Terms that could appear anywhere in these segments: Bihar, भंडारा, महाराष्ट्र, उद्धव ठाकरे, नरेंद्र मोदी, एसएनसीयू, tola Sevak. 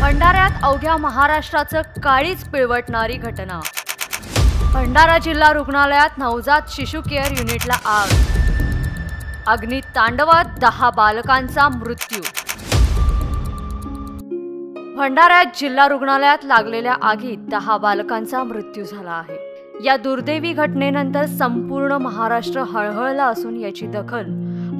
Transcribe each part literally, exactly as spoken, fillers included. भंडाऱ्यात अवघ्या महाराष्ट्राचं काळीज पिळवटणारी घटना। भंडारा जिल्हा रुग्णालयात नवजात शिशु केअर युनिटला आग। अग्नीत तांडवात दहा बालकांचा मृत्यू। भंडाऱ्यात जिल्हा रुग्णालयात लागलेल्या आगीत दहा बालकांचा मृत्यू झाला आहे। या दुर्दैवी घटनेनंतर संपूर्ण महाराष्ट्र हळहळला असून याची दखल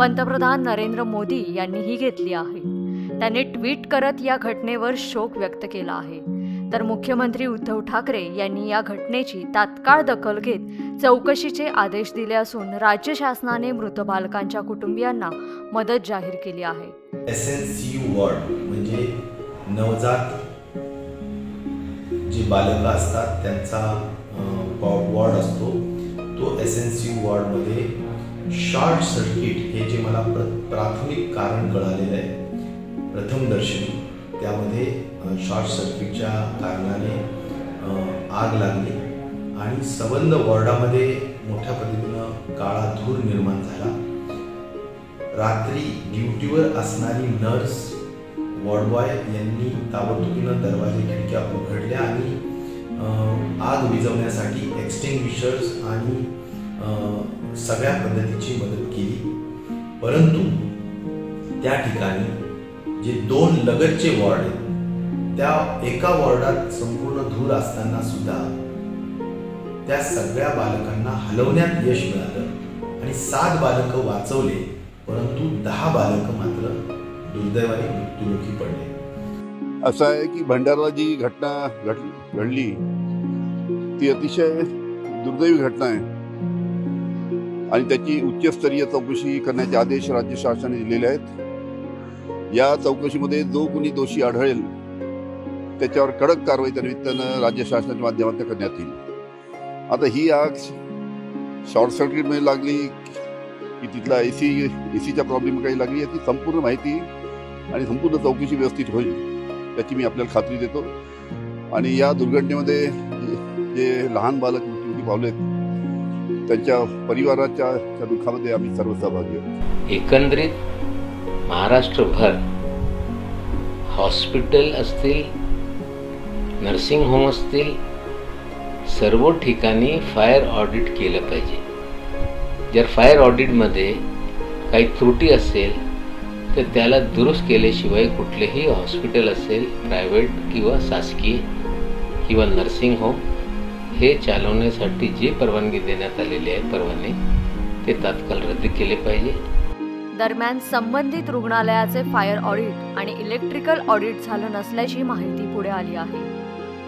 पंतप्रधान नरेंद्र मोदी यांनीही घेतली आहे। त्यांनी ट्वीट करत या घटनेवर शोक व्यक्त केला आहे। तर मुख्यमंत्री उद्धव ठाकरे यांनी या घटनेची तात्काळ दखल घेत चौकशीचे आदेश दिले असून राज्य शासनाने मृत बालकांच्या कुटुंबियांना मदत जाहीर केली आहे। एसएनसीयू वॉर्ड म्हणजे नवजात जी बालक असतात त्यांचा वॉर्ड असतो, तो एसएनसीयू वॉर्ड मध्ये शॉर्ट सर्किट हे जे मला प्राथमिक कारण कळालेलं आहे, प्रथमदर्शनी त्यामध्ये शॉर्ट सर्किटच्या कारणाने आग लागली आणि सबंध वॉर्डामध्ये मोठ्या पद्धतीनं काळा धूर निर्माण झाला। रात्री ड्युटीवर असणारी नर्स वॉर्ड बॉय यांनी ताबडतोबीनं दरवाजे खिडक्या उघडल्या आणि आग विझवण्यासाठी एक्सटिंग्विशर्स आणि सगळ्या पद्धतीची मदत केली। परंतु त्या ठिकाणी जे दोन लगतचे वॉर्ड आहेत त्या एका वॉर्डात संपूर्ण धूर असताना सुद्धा त्या सगळ्या बालकांना हलवण्यात यश मिळालं आणि सात बालक वाचवले, परंतु दहा बालक मात्र दुर्दैवाने मृत्युमुखी पडले। असं आहे की भंडाराला जी घटना घडली ती अतिशय दुर्दैवी घटना आहे आणि त्याची उच्चस्तरीय चौकशी करण्याचे आदेश राज्य शासनाने दिलेले आहेत। या चौकशीमध्ये जो कोणी दोषी आढळेल त्याच्यावर कडक कारवाई निमित्तानं राज्य शासनाच्या माध्यमातून करण्यात येईल। आता ही आग शॉर्ट सर्किटमध्ये लागली की तिथला ए सी ए सीचा प्रॉब्लेम काही लागली याची संपूर्ण माहिती आणि संपूर्ण चौकशी व्यवस्थित होईल याची मी आपल्याला खात्री देतो। आणि या दुर्घटनेमध्ये जे लहान बालक मृत्यूमुखी पावलेत त्यांच्या परिवाराच्या दुःखामध्ये आम्ही सर्व सहभागी आहोत। एकंदरीत महाराष्ट्रभर हॉस्पिटल असतील, नर्सिंग होम असतील, सर्व ठिकाणी फायर ऑडिट केलं पाहिजे। जर फायर ऑडिटमध्ये काही त्रुटी असेल तर त्याला दुरुस्त केल्याशिवाय कुठलेही हॉस्पिटल असेल, प्रायव्हेट किंवा शासकीय किंवा नर्सिंग होम, हे चालवण्यासाठी जे परवानगी देण्यात आलेली आहे परवाने ते तात्काळ रद्द केले पाहिजे। दरम्यान संबंधित रुग्णालयाचे फायर ऑडिट आणि इलेक्ट्रिकल ऑडिट झालं नसल्याची माहिती पुढे आली आहे।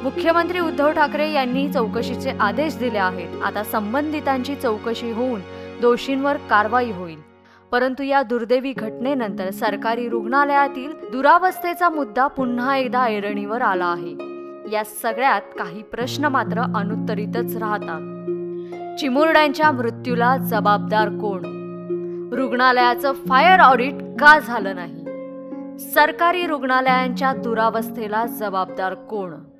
मुख्यमंत्री उद्धव ठाकरे यांनी चौकशीचे आदेश दिले आहेत। आता संबंधितांची चौकशी होऊन दोषींवर कारवाई होईल। परंतु या दुर्दैवी घटनेनंतर सरकारी रुग्णालयातील दुरावस्थेचा मुद्दा पुन्हा एकदा ऐरणीवर आला आहे। या सगळ्यात काही प्रश्न मात्र अनुत्तरितच राहतात। चिमुरड्यांच्या मृत्यूला जबाबदार कोण? रुग्णालयाचं फायर ऑडिट का झालं नाही? सरकारी रुग्णालयांच्या दुरावस्थेला जबाबदार कोण?